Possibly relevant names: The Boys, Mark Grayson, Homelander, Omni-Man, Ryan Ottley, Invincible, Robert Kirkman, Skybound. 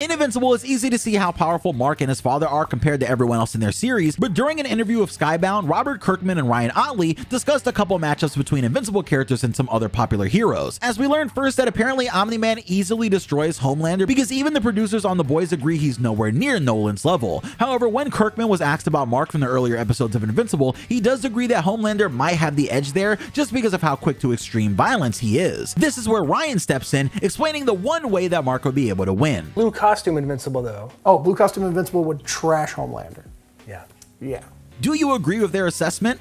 In Invincible, it's easy to see how powerful Mark and his father are compared to everyone else in their series, but during an interview with Skybound, Robert Kirkman and Ryan Ottley discussed a couple matchups between Invincible characters and some other popular heroes, as we learned first that apparently Omni-Man easily destroys Homelander because even the producers on The Boys agree he's nowhere near Nolan's level. However, when Kirkman was asked about Mark from the earlier episodes of Invincible, he does agree that Homelander might have the edge there just because of how quick to extreme violence he is. This is where Ryan steps in, explaining the one way that Mark would be able to win. Blue costume Invincible though. Oh, blue costume Invincible would trash Homelander. Yeah. Yeah. Do you agree with their assessment?